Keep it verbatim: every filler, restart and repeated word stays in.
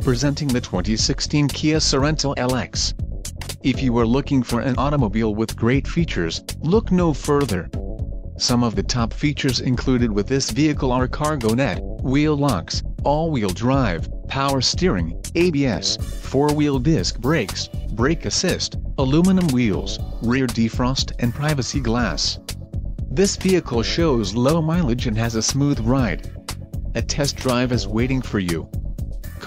Presenting the twenty sixteen Kia Sorento L X. If you are looking for an automobile with great features, look no further. Some of the top features included with this vehicle are cargo net, wheel locks, all-wheel drive, power steering, A B S, four-wheel disc brakes, brake assist, aluminum wheels, rear defrost and privacy glass. This vehicle shows low mileage and has a smooth ride. A test drive is waiting for you.